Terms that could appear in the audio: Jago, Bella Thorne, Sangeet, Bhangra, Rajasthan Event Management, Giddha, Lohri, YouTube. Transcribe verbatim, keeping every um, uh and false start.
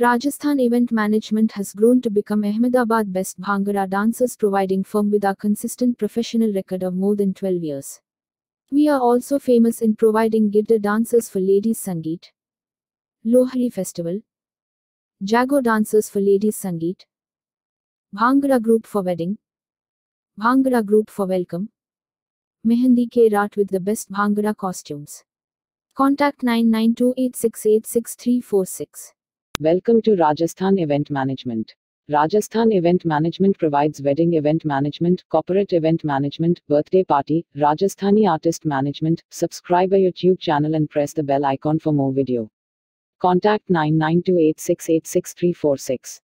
Rajasthan Event Management has grown to become Ahmedabad's best Bhangra dancers providing firm with a consistent professional record of more than twelve years. We are also famous in providing Giddha dancers for ladies Sangeet, Lohri festival, Jago dancers for ladies Sangeet, Bhangra group for wedding, Bhangra group for welcome, Mehendi Kairat with the best Bhangra costumes. Contact nine nine two eight six eight six three four six. Welcome to Rajasthan Event Management. Rajasthan Event Management provides wedding event management, corporate event management, birthday party, Rajasthani artist management. Subscribe our YouTube channel and press the bell icon for more video. Contact nine nine two eight six eight six three four six.